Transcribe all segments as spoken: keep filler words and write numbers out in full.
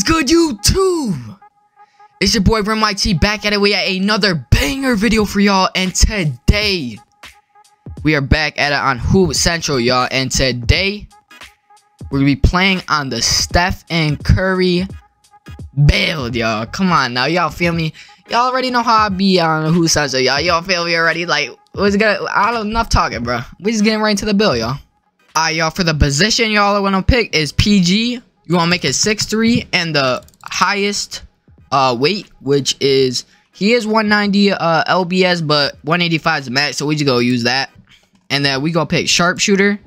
is good, YouTube? It's your boy RemyT back at it. We got another banger video for y'all, and today we are back at it on Hoop Central, y'all. And today we're gonna be playing on the Stephen Curry build, y'all. Come on now, y'all feel me? Y'all already know how I be on Hoop Central, y'all. Y'all feel me already? Like, what's gonna? I don't enough talking, bro. We just getting right into the build, y'all. All right, y'all, for the position y'all are gonna pick is P G. You want to make it six three, and the highest uh, weight, which is, he is one ninety uh, L B S, but one eighty-five is the max, so we just go use that. And then we go pick sharpshooter,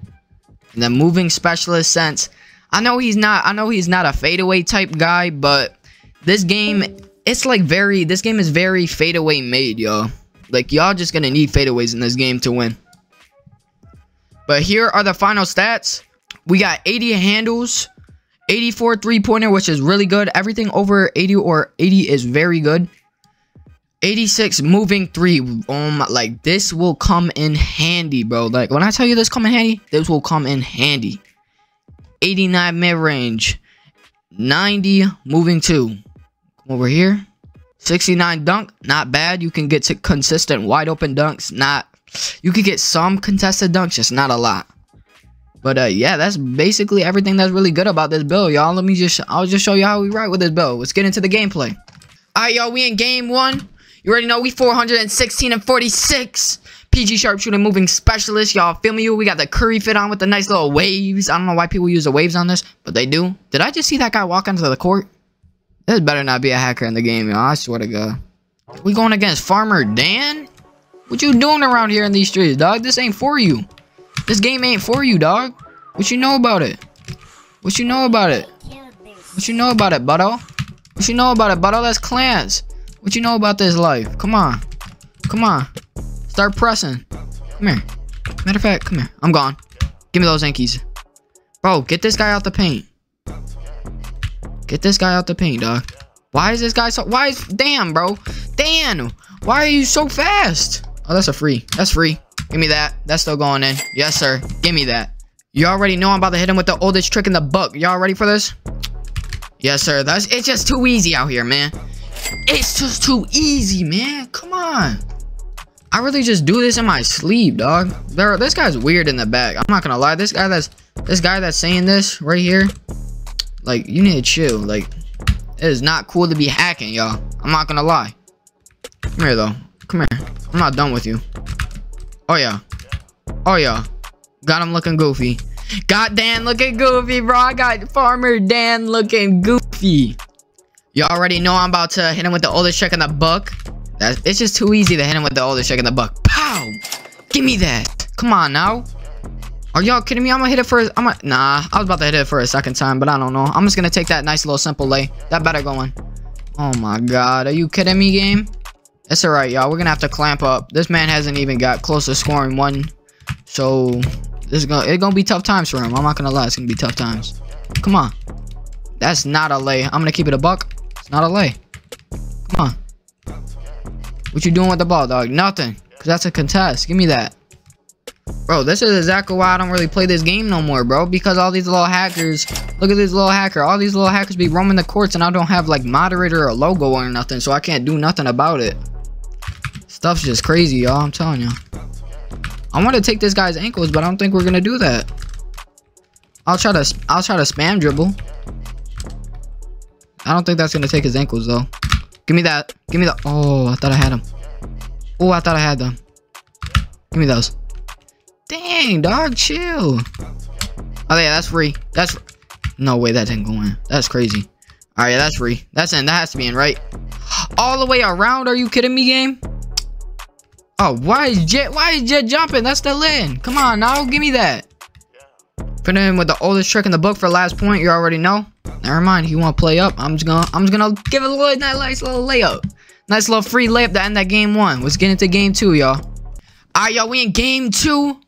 and then moving specialist, since I know he's not, I know he's not a fadeaway type guy, but this game, it's like very, this game is very fadeaway made, y'all. Like, y'all just gonna need fadeaways in this game to win. But here are the final stats. We got eighty handles, eighty-four three-pointer, which is really good. Everything over eighty or eighty is very good. eighty-six moving three. Oh my, like, this will come in handy, bro. Like, when I tell you this come in handy, this will come in handy. eighty-nine mid-range. ninety moving two. Over here. sixty-nine dunk. Not bad. You can get to consistent wide-open dunks. Not, you could get some contested dunks, just not a lot. But, uh, yeah, that's basically everything that's really good about this build, y'all. Let me just, I'll just show you how we ride with this build. Let's get into the gameplay. All right, y'all, we in game one. You already know we four sixteen and forty-six. P G sharpshooter moving specialist, y'all. Feel me? We got the Curry fit on with the nice little waves. I don't know why people use the waves on this, but they do. Did I just see that guy walk onto the court? This better not be a hacker in the game, y'all. I swear to God. We going against Farmer Dan? What you doing around here in these streets, dog? This ain't for you. This game ain't for you, dog. What you know about it? What you know about it? What you know about it, butto? What you know about it, butto? That's clans. What you know about this life? Come on. Come on. Start pressing. Come here. Matter of fact, come here. I'm gone. Give me those Yankees. Bro, get this guy out the paint. Get this guy out the paint, dog. Why is this guy so... Why is... Damn, bro. Damn. Why are you so fast? Oh, that's a free. That's free. Give me that. That's still going in. Yes, sir. Give me that. You already know I'm about to hit him with the oldest trick in the book. Y'all ready for this? Yes, sir. That's, it's just too easy out here, man. It's just too easy, man. Come on. I really just do this in my sleep, dog. There, this guy's weird in the back. I'm not gonna lie. This guy that's this guy that's saying this right here, like, you need to chill. Like, it is not cool to be hacking, y'all. I'm not gonna lie. Come here, though. Come here. I'm not done with you. Oh, yeah. Oh, yeah. Got him looking goofy. Got Dan looking goofy, bro. I got Farmer Dan looking goofy. You already know I'm about to hit him with the oldest trick in the book. That's, it's just too easy to hit him with the oldest trick in the book. Pow! Give me that. Come on, now. Are y'all kidding me? I'm going to hit it for... I'm gonna, nah, I was about to hit it for a second time, but I don't know. I'm just going to take that nice little simple lay. That better go in. Oh, my God. Are you kidding me, game? It's alright, y'all. We're gonna have to clamp up. This man hasn't even got close to scoring one. So, this is gonna, it's gonna be tough times for him. I'm not gonna lie. It's gonna be tough times. Come on. That's not a lay. I'm gonna keep it a buck. It's not a lay. Come on. What you doing with the ball, dog? Nothing. Because that's a contest. Give me that. Bro, this is exactly why I don't really play this game no more, bro. Because all these little hackers... Look at this little hacker. All these little hackers be roaming the courts, and I don't have, like, moderator or logo or nothing. So, I can't do nothing about it. Stuff's just crazy, y'all. I'm telling you. I want to take this guy's ankles, but I don't think we're gonna do that. I'll try to I'll try to spam dribble. I don't think that's gonna take his ankles though. Give me that. Give me the. Oh, I thought I had him. Oh, I thought I had them. Give me those. Dang, dog, chill. Oh yeah, that's free. That's no way that didn't go in. That's crazy. All right, yeah, that's free. That's in. That has to be in, right? All the way around. Are you kidding me, game? Oh, why is Jet? Why is Jet jumping? That's the lane. Come on, now give me that. Put him with the oldest trick in the book for last point. You already know. Never mind. He want to play up. I'm just gonna. I'm just gonna give it a nice little layup. Nice little free layup to end that game one. Let's get into game two, y'all. All right, y'all. We in game two.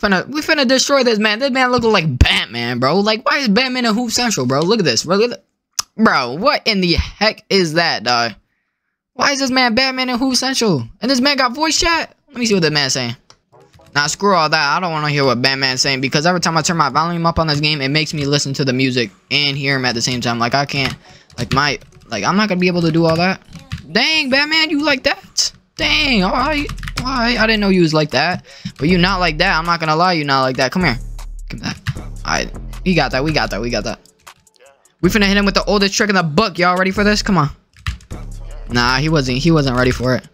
Finna. We finna destroy this man. This man looking like Batman, bro. Like, why is Batman in Hoop Central, bro? Look at this. Bro, look at the, bro, what in the heck is that, dog? Why is this man Batman in Hoop Central? And this man got voice chat? Let me see what that man's saying. Nah, screw all that. I don't want to hear what Batman's saying, because every time I turn my volume up on this game, it makes me listen to the music and hear him at the same time. Like, I can't. Like my, like I'm not gonna be able to do all that. Dang, Batman, you like that? Dang, all right, all right. I didn't know you was like that, but you not like that. I'm not gonna lie, you not like that. Come here, come back. All right, we got that, we got that, we got that. We finna hit him with the oldest trick in the book. Y'all ready for this? Come on. Nah, he wasn't. He wasn't ready for it.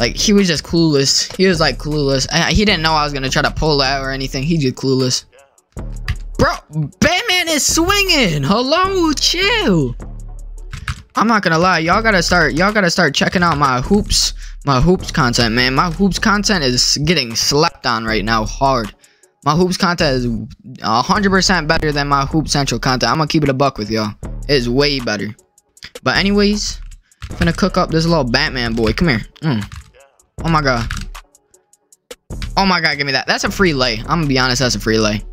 Like he was just clueless. He was like clueless. I, he didn't know I was gonna try to pull that or anything. He just clueless. Bro, Batman is swinging. Hello, chill. I'm not gonna lie, y'all gotta start. Y'all gotta start checking out my hoops, my hoops content, man. My hoops content is getting slapped on right now, hard. My hoops content is one hundred percent better than my hoop central content. I'm gonna keep it a buck with y'all. It's way better. But anyways, I'm gonna cook up this little Batman boy. Come here. Mm. Oh my god. Oh my god, give me that. That's a free lay. I'm gonna be honest, that's a free lay.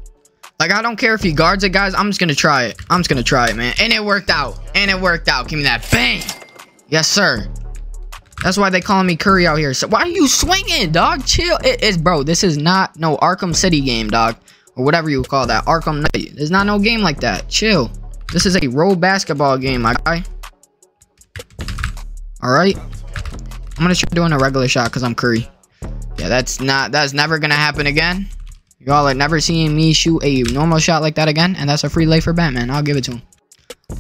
Like, I don't care if he guards it, guys. I'm just gonna try it. I'm just gonna try it, man. And it worked out. And it worked out. Give me that. Bang. Yes, sir. That's why they calling me Curry out here. So why are you swinging, dog? Chill. It is, bro. This is not no Arkham City game, dog. Or whatever you call that. Arkham Knight. There's not no game like that. Chill. This is a road basketball game, my guy. Alright. I'm gonna try doing a regular shot because I'm Curry. Yeah, that's not... That's never gonna happen again. Y'all are never seeing me shoot a normal shot like that again, and that's a free lay for Batman. I'll give it to him.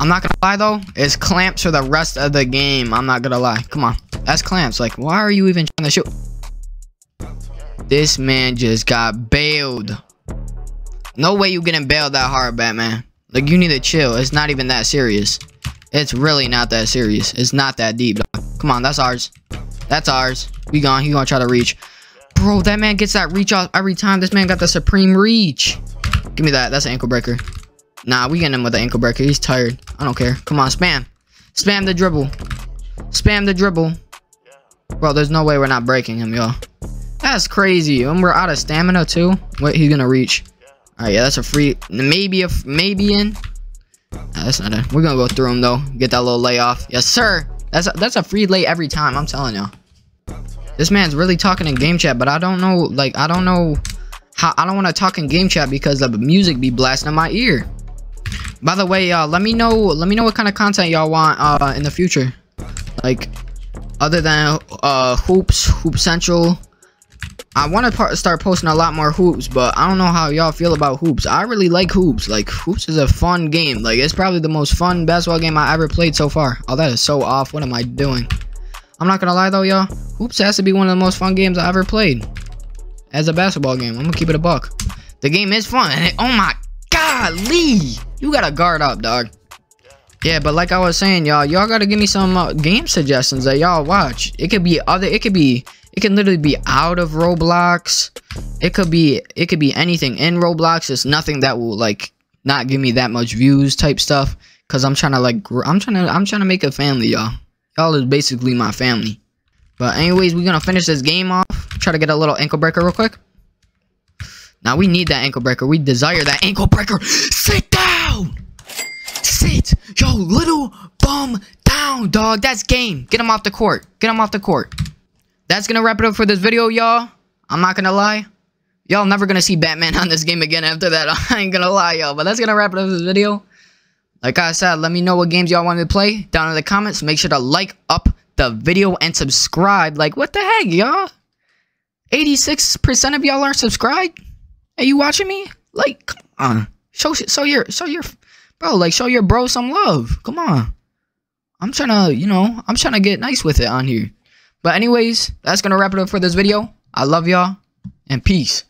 I'm not gonna lie, though. It's clamps for the rest of the game. I'm not gonna lie. Come on. That's clamps. Like, why are you even trying to shoot? This man just got bailed. No way you getting bailed that hard, Batman. Like, you need to chill. It's not even that serious. It's really not that serious. It's not that deep, dog. Come on, that's ours. That's ours. We gone. He gonna try to reach. Bro, that man gets that reach off every time. This man got the supreme reach. Give me that. That's an ankle breaker. Nah, we getting him with the ankle breaker. He's tired. I don't care. Come on, spam. Spam the dribble. Spam the dribble. Bro, there's no way we're not breaking him, y'all. That's crazy. And we're out of stamina, too. Wait, he's gonna reach. Alright, yeah, that's a free... Maybe a... Maybe in... Nah, that's not it. We're gonna go through him, though. Get that little layoff. Yes, sir. That's a, that's a free lay every time. I'm telling y'all. This man's really talking in game chat, but I don't know, like, I don't know how, I don't want to talk in game chat because the music be blasting in my ear. By the way, y'all, uh, let me know, let me know what kind of content y'all want uh, in the future. Like, other than uh, hoops, hoop central. I want to start posting a lot more hoops, but I don't know how y'all feel about hoops. I really like hoops. Like, hoops is a fun game. Like, it's probably the most fun basketball game I ever played so far. Oh, that is so off. What am I doing? I'm not gonna lie though, y'all. Hoops has to be one of the most fun games I ever played as a basketball game. I'm gonna keep it a buck. The game is fun. And it, oh my golly, you gotta guard up, dog. Yeah, but like I was saying, y'all, y'all gotta give me some uh, game suggestions that y'all watch. It could be other. It could be. It can literally be out of Roblox. It could be. It could be anything in Roblox. It's nothing that will like not give me that much views type stuff. Cause I'm trying to like. I'm trying to. I'm trying to make a family, y'all. Y'all is basically my family. But anyways, we're gonna finish this game off. Try to get a little ankle breaker real quick. Now we need that ankle breaker. We desire that ankle breaker. Sit down. Sit yo little bum down, dog. That's game. Get him off the court. Get him off the court. That's gonna wrap it up for this video, y'all. I'm not gonna lie. Y'all never gonna see Batman on this game again after that. I ain't gonna lie, y'all. But that's gonna wrap it up for this video. Like I said, let me know what games y'all want me to play down in the comments. Make sure to like up the video and subscribe. Like, what the heck, y'all? eighty-six percent of y'all aren't subscribed? Are you watching me? Like, come on. Show, show your, show your, bro, like, show your bro some love. Come on. I'm trying to, you know, I'm trying to get nice with it on here. But anyways, that's going to wrap it up for this video. I love y'all, and peace.